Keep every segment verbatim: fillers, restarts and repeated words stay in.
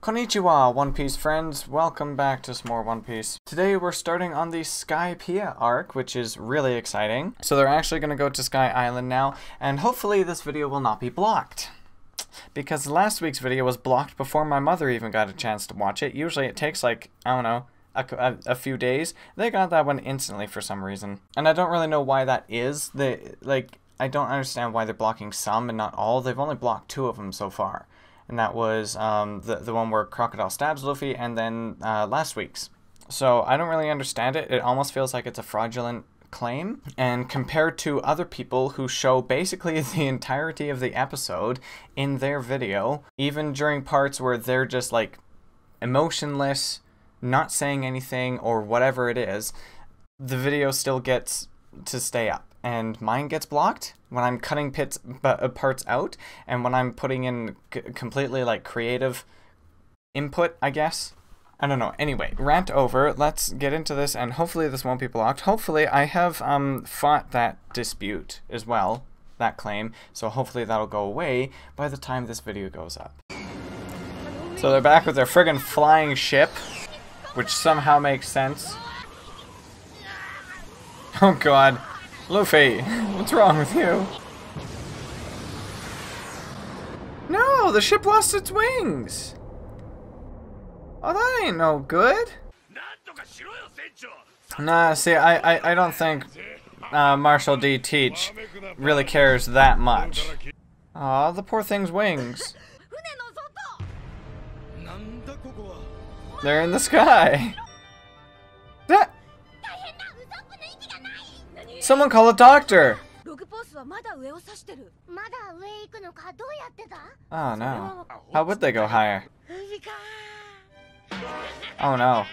Konnichiwa, One Piece friends. Welcome back to some more One Piece. Today we're starting on the Skypeia arc, which is really exciting. So they're actually going to go to Sky Island now, and hopefully this video will not be blocked. Because last week's video was blocked before my mother even got a chance to watch it. Usually it takes like, I don't know, a, a, a few days. They got that one instantly for some reason. And I don't really know why that is. They, like, I don't understand why they're blocking some and not all. They've only blocked two of them so far. And that was um, the, the one where Crocodile stabs Luffy, and then uh, last week's. So I don't really understand it. It almost feels like it's a fraudulent claim. And compared to other people who show basically the entirety of the episode in their video, even during parts where they're just like emotionless, not saying anything or whatever it is, the video still gets to stay up. And mine gets blocked when I'm cutting pits, uh, parts out, and when I'm putting in c completely like creative input, I guess. I don't know. Anyway, rant over. Let's get into this, and hopefully this won't be blocked. Hopefully, I have um, fought that dispute as well, that claim, so hopefully that'll go away by the time this video goes up. So they're back with their friggin' flying ship, which somehow makes sense. Oh god. Luffy, what's wrong with you? No, the ship lost its wings! Oh, that ain't no good! Nah, see, I, I, I don't think uh, Marshal D. Teach really cares that much. Aw, the poor thing's wings. They're in the sky! That... Someone call a doctor! Oh no. How would they go higher? Oh no.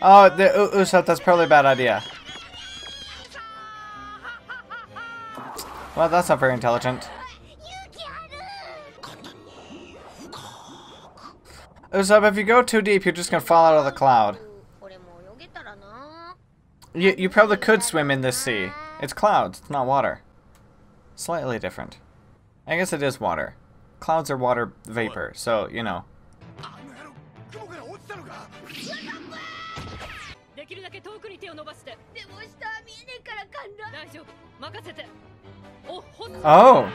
Oh, the Usopp, that's probably a bad idea. Well, that's not very intelligent. Usopp, if you go too deep, you're just gonna fall out of the cloud. You, you probably could swim in this sea. It's clouds, it's not water. Slightly different. I guess it is water. Clouds are water vapor, so, you know. Oh!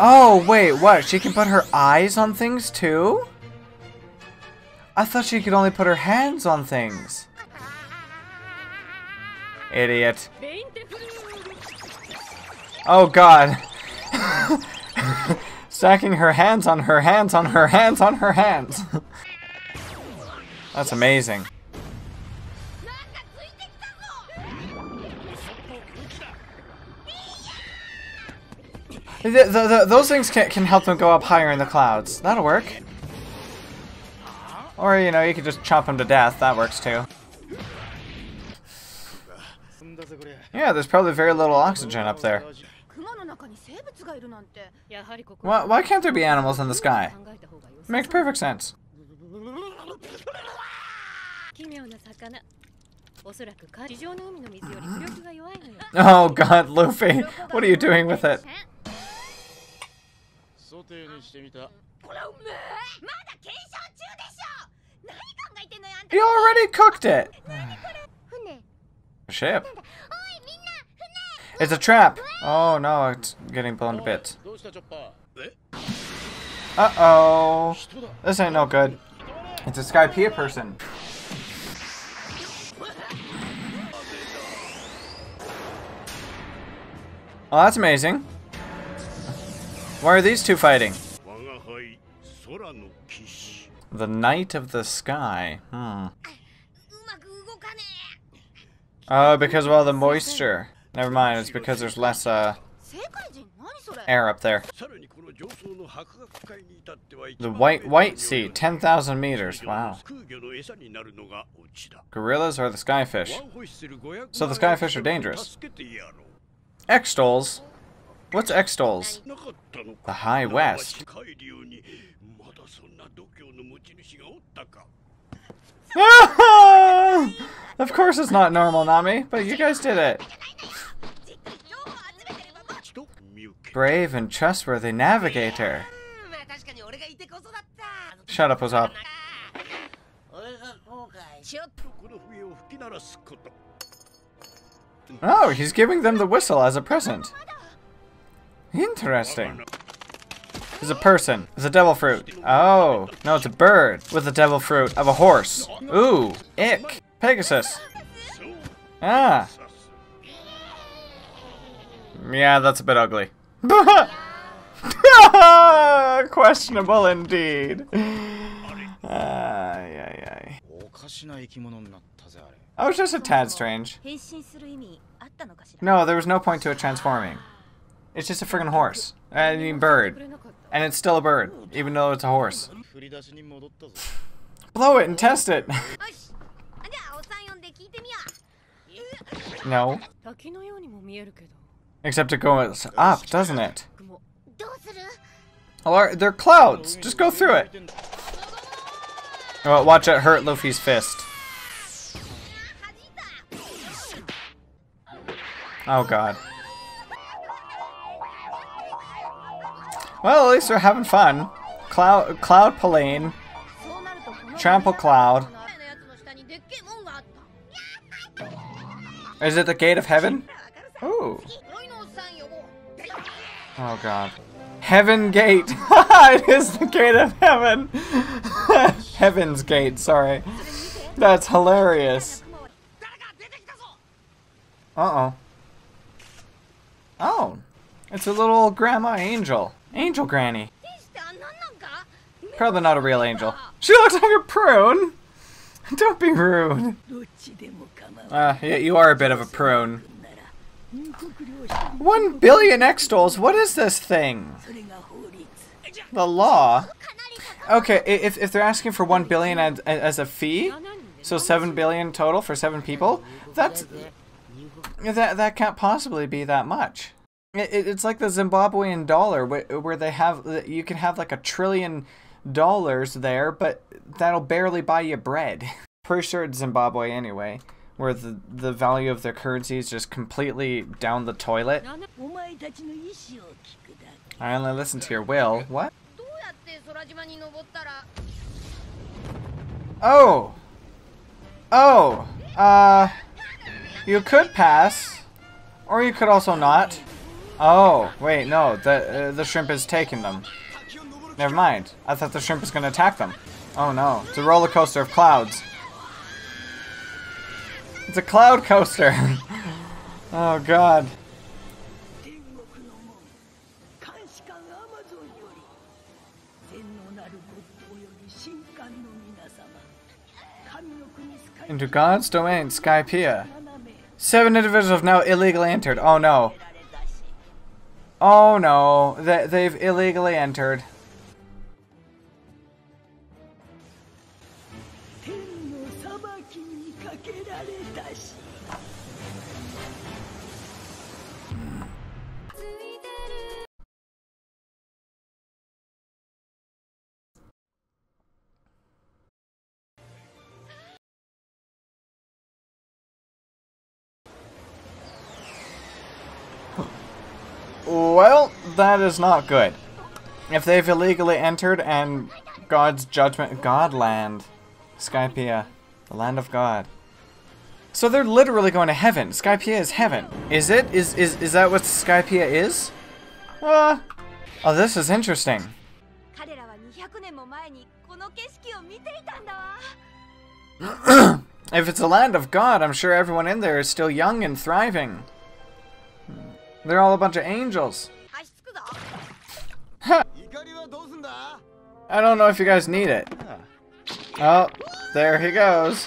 Oh, wait, what? She can put her eyes on things, too? I thought she could only put her hands on things. Idiot. Oh god. Stacking her hands on her hands on her hands on her hands. That's amazing. The, the, the, those things can, can help them go up higher in the clouds. That'll work. Or, you know, you could just chop him to death. That works, too. Yeah, there's probably very little oxygen up there. Why, why can't there be animals in the sky? It makes perfect sense. Oh, God, Luffy. What are you doing with it? You already cooked it! Ship. It's a trap! Oh no, it's getting blown to bits. Uh-oh. This ain't no good. It's a Skypeia person. Oh, that's amazing. Why are these two fighting? The Knight of the Sky. Hmm. Oh, because of all the moisture. Never mind, it's because there's less uh, air up there. The White White Sea, ten thousand meters. Wow. Gorillas or the skyfish? So the skyfish are dangerous. Extols? What's Extols? The High West. Of course it's not normal, Nami, but you guys did it. brave and trustworthy navigator. Shut up, Usopp. Oh, he's giving them the whistle as a present. Interesting. It's a person. It's a devil fruit. Oh, no, it's a bird with the devil fruit of a horse. Ooh, ick. Pegasus. Ah. Yeah, that's a bit ugly. Questionable indeed. Ay, ay, ay. I was just a tad strange. No, there was no point to it transforming. It's just a friggin' horse. I mean, bird. And it's still a bird, even though it's a horse. Blow it and test it! No. Except it goes up, doesn't it? Oh, they're clouds! Just go through it! Oh, watch it hurt Luffy's fist. Oh god. Well, at least they're having fun. Cloud, Cloud Pallane. Trample Cloud. Is it the gate of heaven? Ooh. Oh god. Heaven Gate. It is the gate of heaven. Heaven's Gate, sorry. That's hilarious. Uh-oh. Oh. It's a little grandma angel. Angel granny. Probably not a real angel. She looks like a prune! Don't be rude. Uh, you are a bit of a prune. One billion Extols? What is this thing? The law? Okay, if, if they're asking for one billion as, as a fee, so seven billion total for seven people, that's... That, that can't possibly be that much. It's like the Zimbabwean dollar, where they have you can have like a trillion dollars there, but that'll barely buy you bread. Pretty sure it's Zimbabwe anyway, where the the value of their currency is just completely down the toilet. I only listen to your will. What? Oh, oh, uh, you could pass, or you could also not. Oh, wait, no, the, uh, the shrimp is taking them. Never mind. I thought the shrimp was going to attack them. Oh no, it's a roller coaster of clouds. It's a cloud coaster. Oh god. Into God's domain, Skypeia. Seven individuals have now illegally entered. Oh no. Oh no, they, they've illegally entered. Well, that is not good. If they've illegally entered and God's judgment... Godland. Skypeia. The land of God. So they're literally going to heaven. Skypeia is heaven. Is it? Is is, is that what Skypeia is? Uh, oh, this is interesting. If it's the land of God, I'm sure everyone in there is still young and thriving. They're all a bunch of angels. I don't know if you guys need it. Oh, there he goes.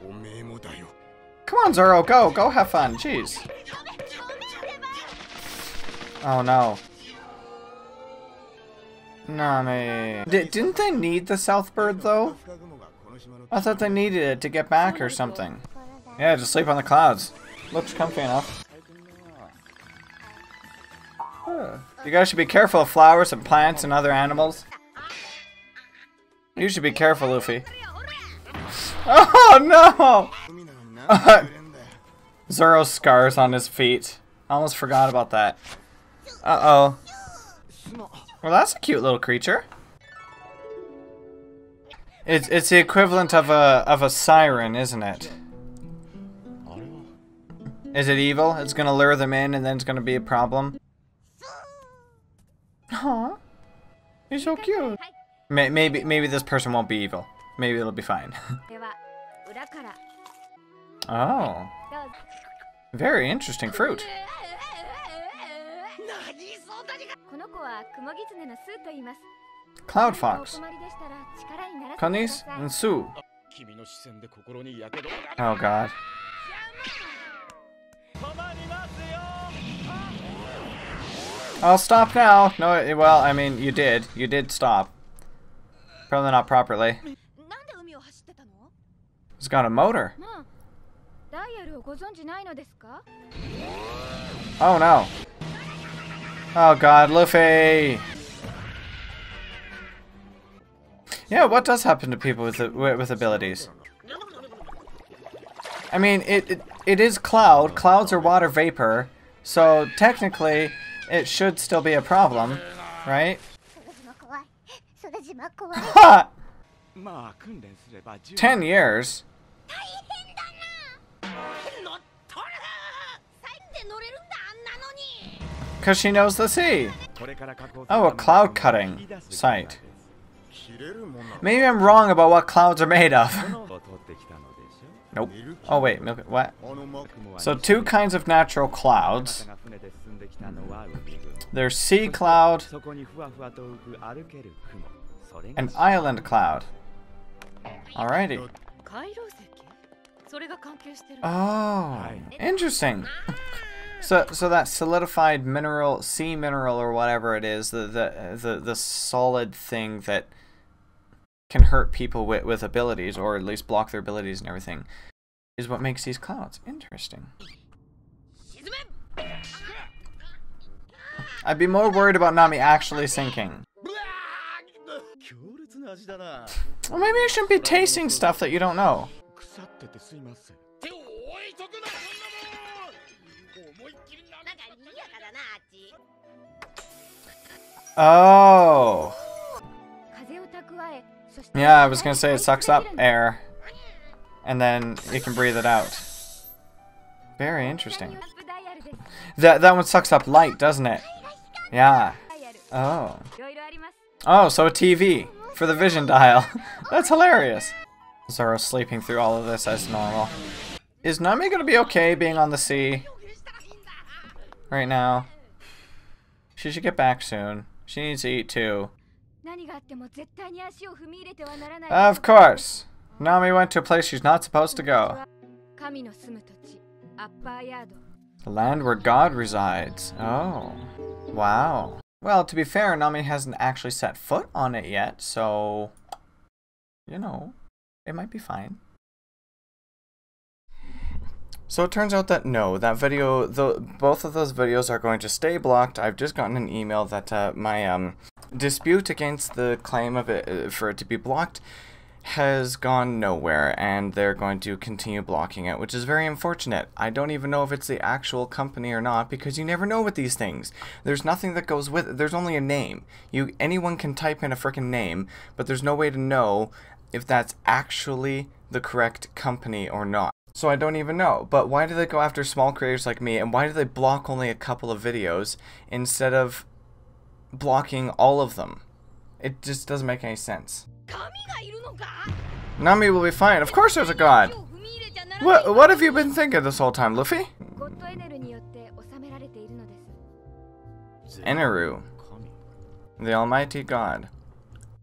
Come on, Zoro, go, go have fun, jeez. Oh no. Nami. D- didn't they need the South Bird though? I thought they needed it to get back or something. Yeah, just sleep on the clouds. Looks comfy enough. You guys should be careful of flowers and plants and other animals. You should be careful, Luffy. Oh no! Zoro's scars on his feet. I almost forgot about that. Uh-oh. Well, that's a cute little creature. It's, it's the equivalent of a, of a siren, isn't it? Is it evil? It's gonna lure them in and then it's gonna be a problem? Aw. He's so cute. May maybe, maybe this person won't be evil. Maybe it'll be fine. Oh. Very interesting fruit. Cloud fox. Kanis and Su. Oh god. I'll stop now. No, well, I mean, you did. You did stop. Probably not properly. It's got a motor. Oh no. Oh god, Luffy! Yeah, what does happen to people with with abilities? I mean, it, it it is cloud. Clouds are water vapor, so technically it should still be a problem, right? Ha! Ten years. Because she knows the sea. Oh, a cloud cutting sight. Maybe I'm wrong about what clouds are made of. Nope. Oh wait, milk, what? So two kinds of natural clouds. There's sea cloud and island cloud. Alrighty. Oh, interesting. So, so that solidified mineral, sea mineral, or whatever it is, the the the, the solid thing that can hurt people with, with abilities, or at least block their abilities and everything, is what makes these clouds interesting. I'd be more worried about Nami actually sinking. Well, maybe you shouldn't be tasting stuff that you don't know. Oh. Yeah, I was gonna say it sucks up air, and then you can breathe it out. Very interesting. That that one sucks up light, doesn't it? Yeah. Oh. Oh, so a T V for the vision dial. That's hilarious. Zoro's sleeping through all of this as normal. Is Nami gonna be okay being on the sea right now? She should get back soon. She needs to eat too. Of course. Nami went to a place she's not supposed to go. The land where God resides. Oh. Wow. Well, to be fair, Nami hasn't actually set foot on it yet, so... You know, it might be fine. So it turns out that no, that video, the, both of those videos are going to stay blocked. I've just gotten an email that uh, my um, dispute against the claim of it uh, for it to be blocked has gone nowhere, and they're going to continue blocking it, which is very unfortunate. I don't even know if it's the actual company or not, because you never know with these things. There's nothing that goes with it. There's only a name. You anyone can type in a frickin' name, but there's no way to know if that's actually the correct company or not. So I don't even know, but why do they go after small creators like me, and why do they block only a couple of videos instead of blocking all of them? It just doesn't make any sense. Nami will be fine. Of course there's a god! What, what have you been thinking this whole time, Luffy? Eneru. The almighty god.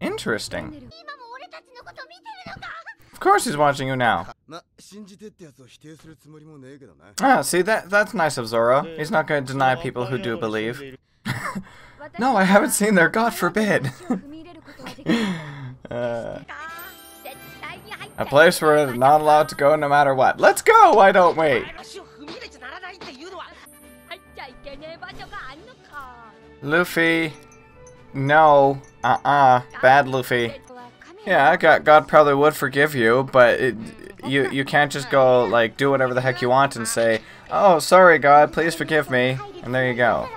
Interesting. Of course he's watching you now. Ah, see, that that's nice of Zoro. He's not going to deny people who do believe. No, I haven't seen their god forbid. uh, a place where we're not allowed to go no matter what. Let's go, why don't we? Luffy. No. Uh-uh. Bad Luffy. Yeah, God, God probably would forgive you, but it, you you can't just go, like, do whatever the heck you want and say, oh, sorry, God, please forgive me, and there you go.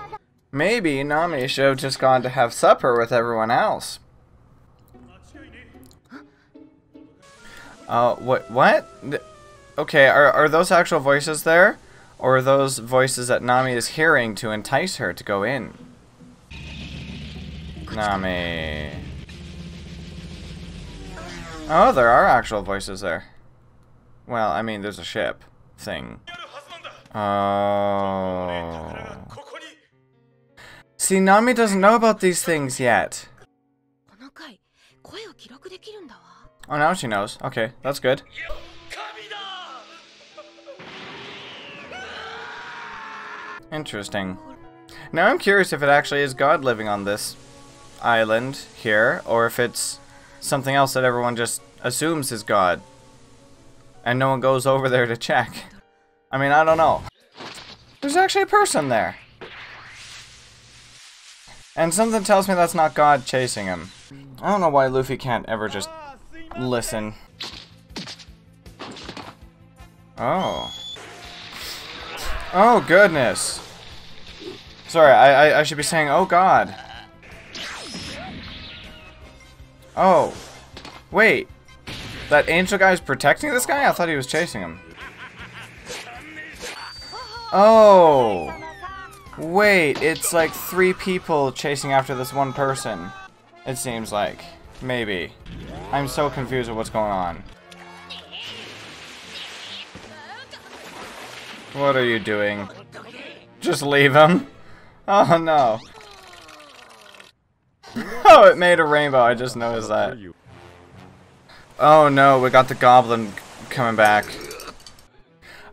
Maybe Nami should have just gone to have supper with everyone else. Uh, what? What? Okay, are, are those actual voices there? Or are those voices that Nami is hearing to entice her to go in? Nami... Oh, there are actual voices there. Well, I mean, there's a ship thing. Oh... See, Nami doesn't know about these things yet. Oh, now she knows. Okay, that's good. Interesting. Now I'm curious if it actually is God living on this island here, or if it's something else that everyone just assumes is God. And no one goes over there to check. I mean, I don't know. There's actually a person there. And something tells me that's not God chasing him. I don't know why Luffy can't ever just... listen. Oh. Oh, goodness. Sorry, I, I, I should be saying, oh, God. Oh. Wait. That angel guy's protecting this guy? I thought he was chasing him. Oh. Wait, it's like three people chasing after this one person. It seems like. Maybe. I'm so confused with what's going on. What are you doing? Just leave him? Oh no. Oh, it made a rainbow, I just noticed that. Oh no, we got the goblin coming back.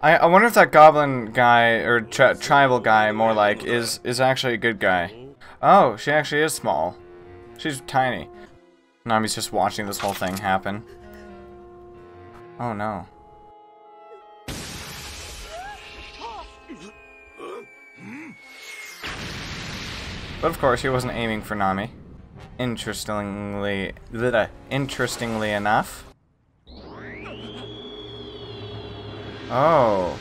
I, I wonder if that goblin guy, or tri tribal guy more like, is, is actually a good guy. Oh, she actually is small. She's tiny. Nami's just watching this whole thing happen. Oh no. But of course, he wasn't aiming for Nami. Interestingly, interestingly enough. Oh.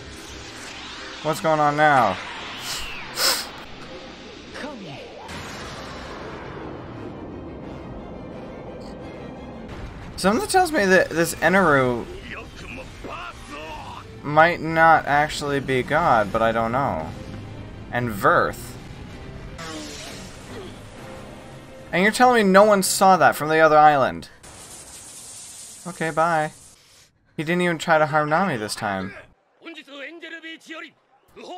What's going on now? Something tells me that this Eneru might not actually be God, but I don't know. And Verth. And you're telling me no one saw that from the other island? Okay, bye. He didn't even try to harm Nami this time.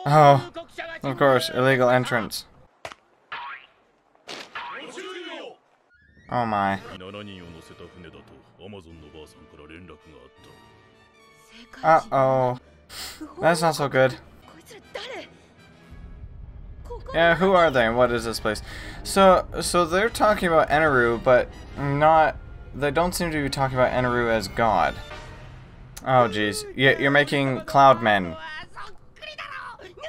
Oh, of course, illegal entrance. Oh my. Uh-oh. That's not so good. Yeah, who are they and what is this place? So, so they're talking about Eneru, but not... They don't seem to be talking about Eneru as God. Oh, jeez. Yeah, you're making cloud men.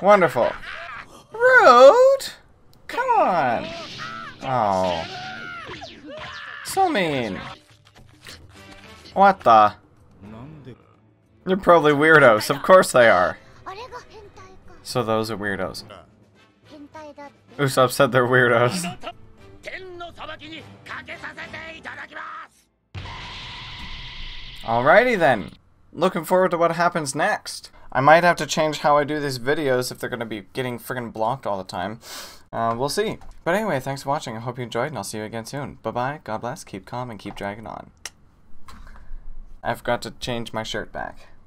Wonderful. Rude! Come on! Oh... So mean. What the? They're probably weirdos. Of course they are. So those are weirdos. Usopp said they're weirdos. Alrighty then. Looking forward to what happens next. I might have to change how I do these videos if they're going to be getting friggin' blocked all the time. Uh, we'll see. But anyway, thanks for watching. I hope you enjoyed, and I'll see you again soon. Bye-bye, God bless, keep calm, and keep dragging on. I forgot to change my shirt back.